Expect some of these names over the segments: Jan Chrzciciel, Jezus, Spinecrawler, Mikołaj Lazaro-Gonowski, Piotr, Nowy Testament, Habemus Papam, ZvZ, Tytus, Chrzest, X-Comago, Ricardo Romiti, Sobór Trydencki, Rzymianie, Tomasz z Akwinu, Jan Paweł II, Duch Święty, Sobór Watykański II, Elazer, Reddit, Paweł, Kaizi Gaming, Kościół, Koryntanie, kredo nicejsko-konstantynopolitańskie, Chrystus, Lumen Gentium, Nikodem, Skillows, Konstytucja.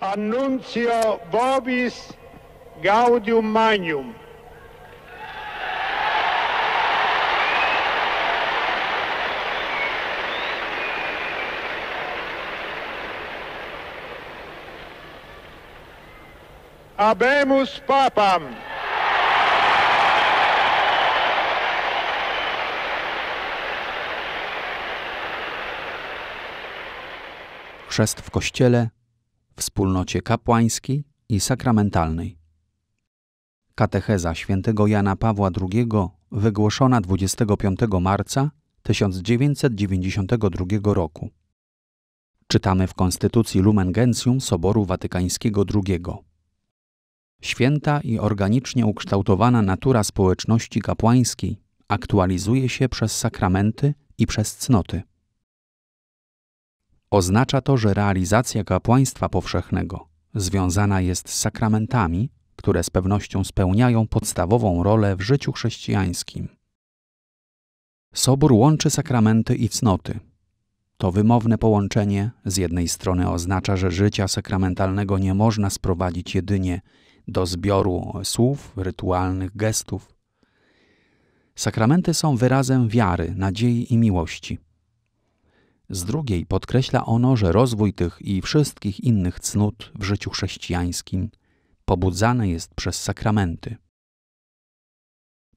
Annuncio vobis gaudium magnum. Habemus Papam. Chrzest w Kościele, wspólnocie kapłańskiej i sakramentalnej. Katecheza świętego Jana Pawła II wygłoszona 25 marca 1992 roku. Czytamy w Konstytucji Lumen Gentium Soboru Watykańskiego II. Święta i organicznie ukształtowana natura społeczności kapłańskiej aktualizuje się przez sakramenty i przez cnoty. Oznacza to, że realizacja kapłaństwa powszechnego związana jest z sakramentami, które z pewnością spełniają podstawową rolę w życiu chrześcijańskim. Sobór łączy sakramenty i cnoty. To wymowne połączenie z jednej strony oznacza, że życia sakramentalnego nie można sprowadzić jedynie do zbioru słów, rytualnych gestów. Sakramenty są wyrazem wiary, nadziei i miłości. Z drugiej podkreśla ono, że rozwój tych i wszystkich innych cnót w życiu chrześcijańskim pobudzany jest przez sakramenty.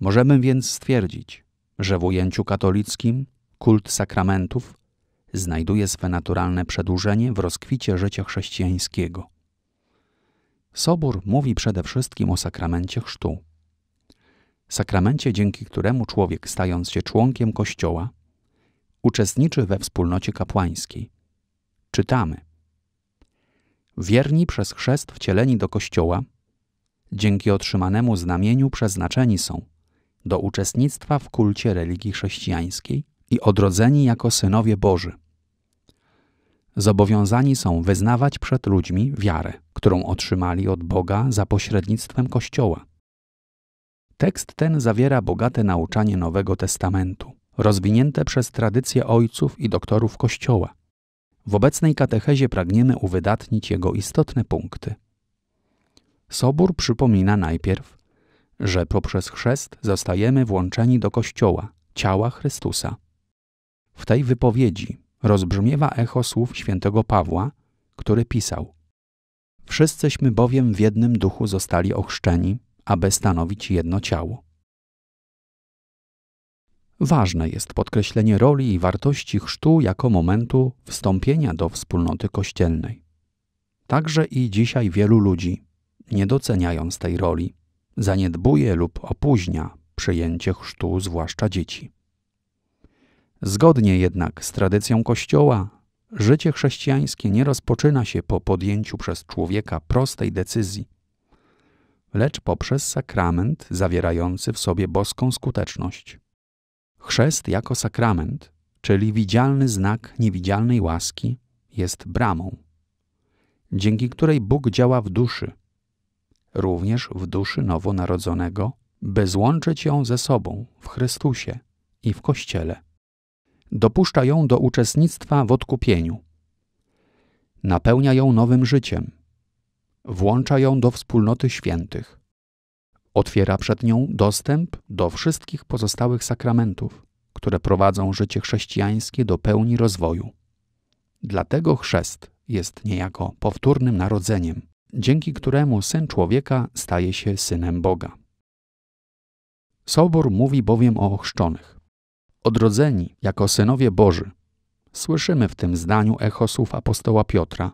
Możemy więc stwierdzić, że w ujęciu katolickim kult sakramentów znajduje swe naturalne przedłużenie w rozkwicie życia chrześcijańskiego. Sobór mówi przede wszystkim o sakramencie chrztu. Sakramencie, dzięki któremu człowiek, stając się członkiem Kościoła, uczestniczy we wspólnocie kapłańskiej. Czytamy. Wierni przez chrzest wcieleni do Kościoła, dzięki otrzymanemu znamieniu przeznaczeni są do uczestnictwa w kulcie religii chrześcijańskiej i odrodzeni jako synowie Boży. Zobowiązani są wyznawać przed ludźmi wiarę, którą otrzymali od Boga za pośrednictwem Kościoła. Tekst ten zawiera bogate nauczanie Nowego Testamentu, rozwinięte przez tradycję ojców i doktorów Kościoła. W obecnej katechezie pragniemy uwydatnić jego istotne punkty. Sobór przypomina najpierw, że poprzez chrzest zostajemy włączeni do Kościoła, ciała Chrystusa. W tej wypowiedzi rozbrzmiewa echo słów świętego Pawła, który pisał: Wszyscyśmy bowiem w jednym duchu zostali ochrzczeni, aby stanowić jedno ciało. Ważne jest podkreślenie roli i wartości chrztu jako momentu wstąpienia do wspólnoty kościelnej. Także i dzisiaj wielu ludzi, nie doceniając tej roli, zaniedbuje lub opóźnia przyjęcie chrztu, zwłaszcza dzieci. Zgodnie jednak z tradycją Kościoła, życie chrześcijańskie nie rozpoczyna się po podjęciu przez człowieka prostej decyzji, lecz poprzez sakrament zawierający w sobie boską skuteczność. Chrzest jako sakrament, czyli widzialny znak niewidzialnej łaski, jest bramą, dzięki której Bóg działa w duszy, również w duszy nowonarodzonego, by złączyć ją ze sobą w Chrystusie i w Kościele. Dopuszcza ją do uczestnictwa w odkupieniu. Napełnia ją nowym życiem. Włącza ją do wspólnoty świętych. Otwiera przed nią dostęp do wszystkich pozostałych sakramentów, które prowadzą życie chrześcijańskie do pełni rozwoju. Dlatego chrzest jest niejako powtórnym narodzeniem, dzięki któremu Syn Człowieka staje się Synem Boga. Sobór mówi bowiem o ochrzczonych. Odrodzeni jako synowie Boży. Słyszymy w tym zdaniu echo słów apostoła Piotra,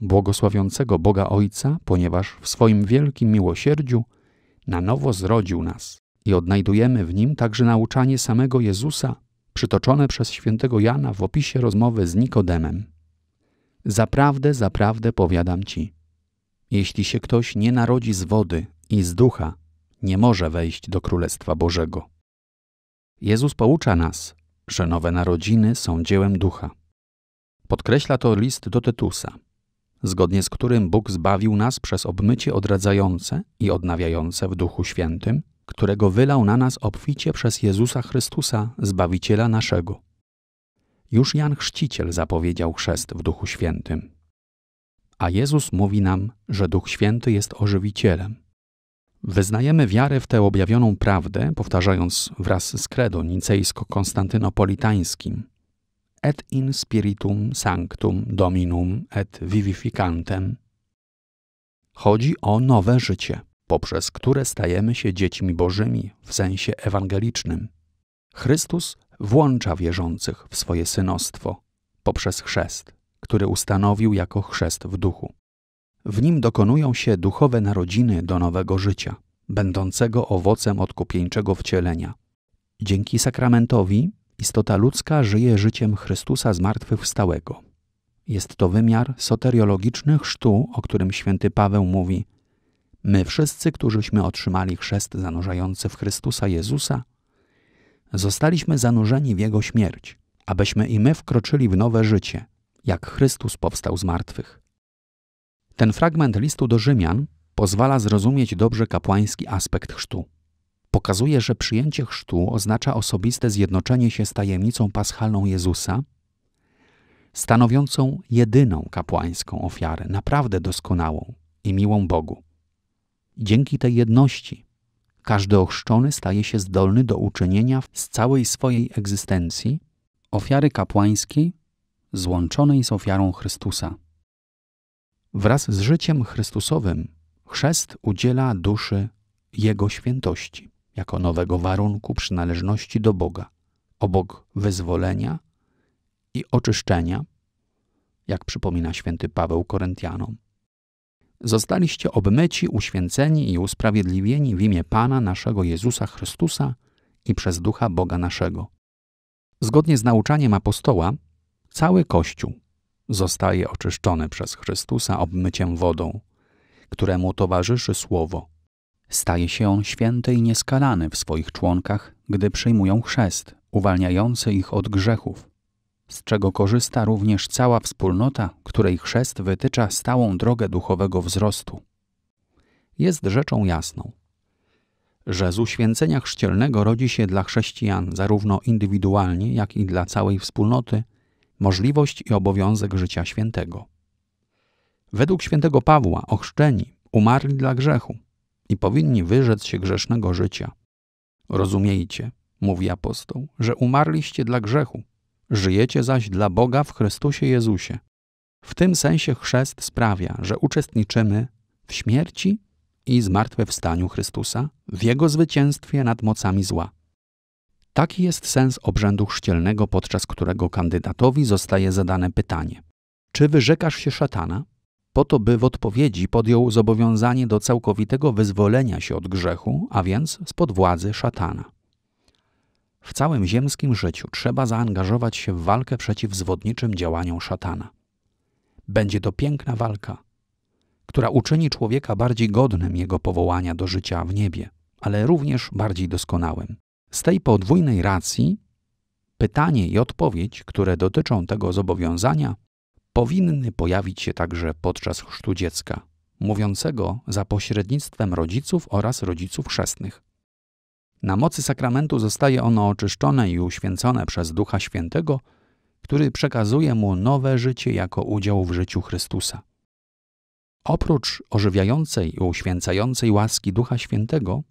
błogosławiącego Boga Ojca, ponieważ w swoim wielkim miłosierdziu na nowo zrodził nas. I odnajdujemy w nim także nauczanie samego Jezusa, przytoczone przez świętego Jana w opisie rozmowy z Nikodemem. Zaprawdę, zaprawdę powiadam ci, jeśli się ktoś nie narodzi z wody i z ducha, nie może wejść do Królestwa Bożego. Jezus poucza nas, że nowe narodziny są dziełem ducha. Podkreśla to list do Tytusa, zgodnie z którym Bóg zbawił nas przez obmycie odradzające i odnawiające w Duchu Świętym, którego wylał na nas obficie przez Jezusa Chrystusa, Zbawiciela naszego. Już Jan Chrzciciel zapowiedział chrzest w Duchu Świętym. a Jezus mówi nam, że Duch Święty jest ożywicielem. Wyznajemy wiarę w tę objawioną prawdę, powtarzając wraz z kredo nicejsko-konstantynopolitańskim et in spiritum sanctum dominum et vivificantem. Chodzi o nowe życie, poprzez które stajemy się dziećmi bożymi w sensie ewangelicznym. Chrystus włącza wierzących w swoje synostwo poprzez chrzest, który ustanowił jako chrzest w duchu. W nim dokonują się duchowe narodziny do nowego życia, będącego owocem odkupieńczego wcielenia. Dzięki sakramentowi istota ludzka żyje życiem Chrystusa zmartwychwstałego. Jest to wymiar soteriologiczny chrztu, o którym święty Paweł mówi: my wszyscy, którzyśmy otrzymali chrzest zanurzający w Chrystusa Jezusa, zostaliśmy zanurzeni w Jego śmierć, abyśmy i my wkroczyli w nowe życie, jak Chrystus powstał z martwych. Ten fragment listu do Rzymian pozwala zrozumieć dobrze kapłański aspekt chrztu. Pokazuje, że przyjęcie chrztu oznacza osobiste zjednoczenie się z tajemnicą paschalną Jezusa, stanowiącą jedyną kapłańską ofiarę, naprawdę doskonałą i miłą Bogu. Dzięki tej jedności każdy ochrzczony staje się zdolny do uczynienia z całej swojej egzystencji ofiary kapłańskiej złączonej z ofiarą Chrystusa. Wraz z życiem Chrystusowym chrzest udziela duszy Jego świętości jako nowego warunku przynależności do Boga, obok wyzwolenia i oczyszczenia, jak przypomina święty Paweł Koryntianom. Zostaliście obmyci, uświęceni i usprawiedliwieni w imię Pana naszego Jezusa Chrystusa i przez Ducha Boga naszego. Zgodnie z nauczaniem apostoła, cały Kościół zostaje oczyszczony przez Chrystusa obmyciem wodą, któremu towarzyszy Słowo. Staje się on święty i nieskalany w swoich członkach, gdy przyjmują chrzest, uwalniający ich od grzechów, z czego korzysta również cała wspólnota, której chrzest wytycza stałą drogę duchowego wzrostu. Jest rzeczą jasną, że z uświęcenia chrzcielnego rodzi się dla chrześcijan, zarówno indywidualnie, jak i dla całej wspólnoty, możliwość i obowiązek życia świętego. Według świętego Pawła ochrzczeni umarli dla grzechu i powinni wyrzec się grzesznego życia. Rozumiejcie, mówi apostoł, że umarliście dla grzechu, żyjecie zaś dla Boga w Chrystusie Jezusie. W tym sensie chrzest sprawia, że uczestniczymy w śmierci i zmartwychwstaniu Chrystusa, w Jego zwycięstwie nad mocami zła. Taki jest sens obrzędu chrzcielnego, podczas którego kandydatowi zostaje zadane pytanie: czy wyrzekasz się szatana? Po to, by w odpowiedzi podjął zobowiązanie do całkowitego wyzwolenia się od grzechu, a więc spod władzy szatana. W całym ziemskim życiu trzeba zaangażować się w walkę przeciw zwodniczym działaniom szatana. Będzie to piękna walka, która uczyni człowieka bardziej godnym jego powołania do życia w niebie, ale również bardziej doskonałym. Z tej podwójnej racji pytanie i odpowiedź, które dotyczą tego zobowiązania, powinny pojawić się także podczas chrztu dziecka, mówiącego za pośrednictwem rodziców oraz rodziców chrzestnych. Na mocy sakramentu zostaje ono oczyszczone i uświęcone przez Ducha Świętego, który przekazuje mu nowe życie jako udział w życiu Chrystusa. Oprócz ożywiającej i uświęcającej łaski Ducha Świętego,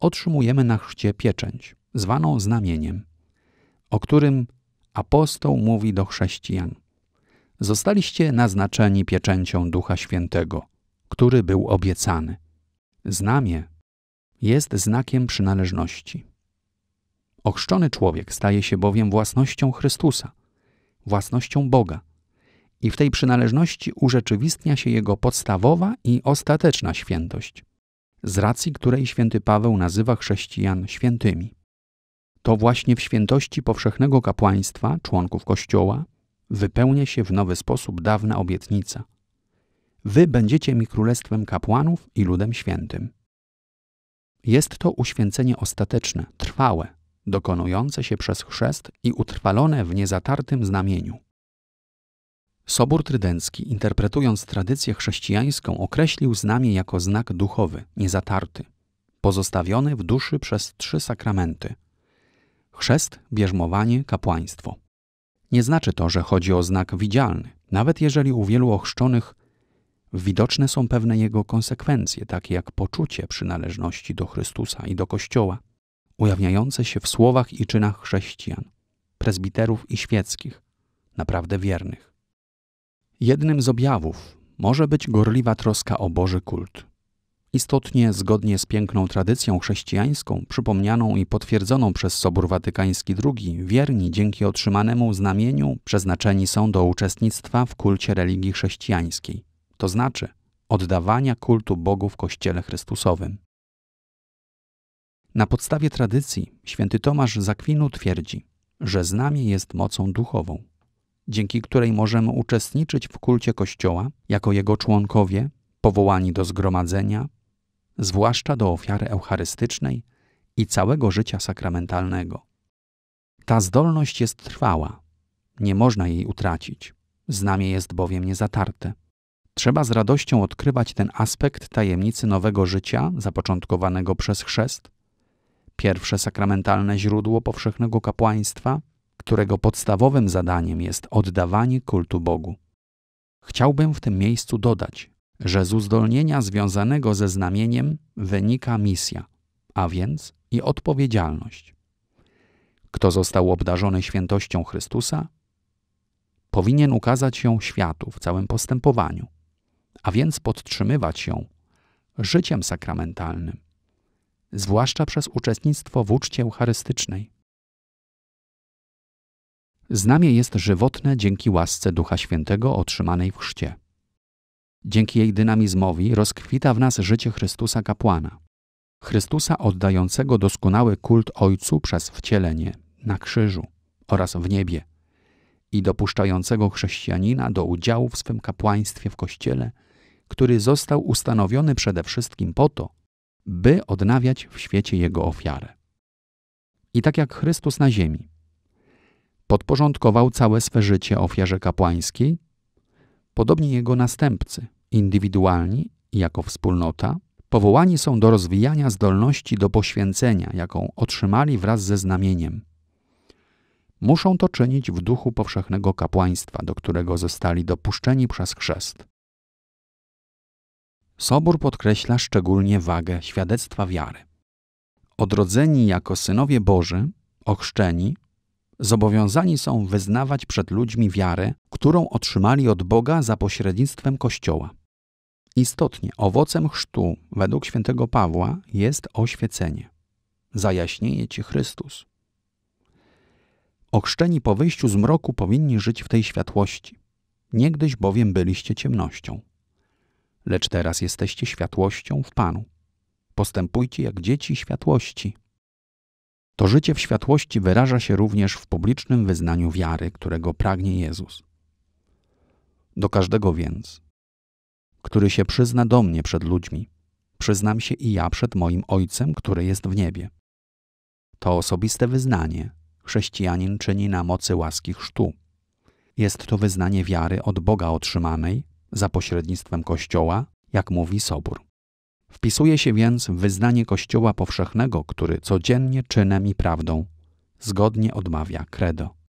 otrzymujemy na chrzcie pieczęć, zwaną znamieniem, o którym apostoł mówi do chrześcijan: zostaliście naznaczeni pieczęcią Ducha Świętego, który był obiecany. Znamię jest znakiem przynależności. Ochrzczony człowiek staje się bowiem własnością Chrystusa, własnością Boga, i w tej przynależności urzeczywistnia się jego podstawowa i ostateczna świętość, z racji której święty Paweł nazywa chrześcijan świętymi. To właśnie w świętości powszechnego kapłaństwa członków Kościoła wypełnia się w nowy sposób dawna obietnica: wy będziecie mi królestwem kapłanów i ludem świętym. Jest to uświęcenie ostateczne, trwałe, dokonujące się przez chrzest i utrwalone w niezatartym znamieniu. Sobór Trydencki, interpretując tradycję chrześcijańską, określił znamię jako znak duchowy, niezatarty, pozostawiony w duszy przez trzy sakramenty: chrzest, bierzmowanie, kapłaństwo. Nie znaczy to, że chodzi o znak widzialny, nawet jeżeli u wielu ochrzczonych widoczne są pewne jego konsekwencje, takie jak poczucie przynależności do Chrystusa i do Kościoła, ujawniające się w słowach i czynach chrześcijan, prezbiterów i świeckich, naprawdę wiernych. Jednym z objawów może być gorliwa troska o Boży kult. Istotnie, zgodnie z piękną tradycją chrześcijańską, przypomnianą i potwierdzoną przez Sobór Watykański II, wierni dzięki otrzymanemu znamieniu przeznaczeni są do uczestnictwa w kulcie religii chrześcijańskiej, to znaczy oddawania kultu Bogu w Kościele Chrystusowym. Na podstawie tradycji święty Tomasz z Akwinu twierdzi, że znamie jest mocą duchową, dzięki której możemy uczestniczyć w kulcie Kościoła jako jego członkowie, powołani do zgromadzenia, zwłaszcza do ofiary eucharystycznej i całego życia sakramentalnego. Ta zdolność jest trwała, nie można jej utracić, znamie jest bowiem niezatarte. Trzeba z radością odkrywać ten aspekt tajemnicy nowego życia zapoczątkowanego przez chrzest, pierwsze sakramentalne źródło powszechnego kapłaństwa, którego podstawowym zadaniem jest oddawanie kultu Bogu. Chciałbym w tym miejscu dodać, że z uzdolnienia związanego ze znamieniem wynika misja, a więc i odpowiedzialność. Kto został obdarzony świętością Chrystusa, powinien ukazać ją światu w całym postępowaniu, a więc podtrzymywać ją życiem sakramentalnym, zwłaszcza przez uczestnictwo w uczcie eucharystycznej. Znamie jest żywotne dzięki łasce Ducha Świętego otrzymanej w chrzcie. Dzięki jej dynamizmowi rozkwita w nas życie Chrystusa kapłana, Chrystusa oddającego doskonały kult Ojcu przez wcielenie na krzyżu oraz w niebie i dopuszczającego chrześcijanina do udziału w swym kapłaństwie w Kościele, który został ustanowiony przede wszystkim po to, by odnawiać w świecie jego ofiarę. I tak jak Chrystus na ziemi podporządkował całe swe życie ofierze kapłańskiej, podobnie jego następcy, indywidualni i jako wspólnota, powołani są do rozwijania zdolności do poświęcenia, jaką otrzymali wraz ze znamieniem. Muszą to czynić w duchu powszechnego kapłaństwa, do którego zostali dopuszczeni przez chrzest. Sobór podkreśla szczególnie wagę świadectwa wiary. Odrodzeni jako synowie Boży, ochrzczeni, zobowiązani są wyznawać przed ludźmi wiarę, którą otrzymali od Boga za pośrednictwem Kościoła. Istotnie, owocem chrztu według św. Pawła jest oświecenie. Zajaśnieje ci Chrystus. Ochrzczeni po wyjściu z mroku powinni żyć w tej światłości. Niegdyś bowiem byliście ciemnością, lecz teraz jesteście światłością w Panu. Postępujcie jak dzieci światłości. To życie w światłości wyraża się również w publicznym wyznaniu wiary, którego pragnie Jezus. Do każdego więc, który się przyzna do mnie przed ludźmi, przyznam się i ja przed moim Ojcem, który jest w niebie. To osobiste wyznanie chrześcijanin czyni na mocy łaski chrztu. Jest to wyznanie wiary od Boga otrzymanej za pośrednictwem Kościoła, jak mówi Sobór. Wpisuje się więc w wyznanie Kościoła powszechnego, który codziennie czynem i prawdą zgodnie odmawia kredo.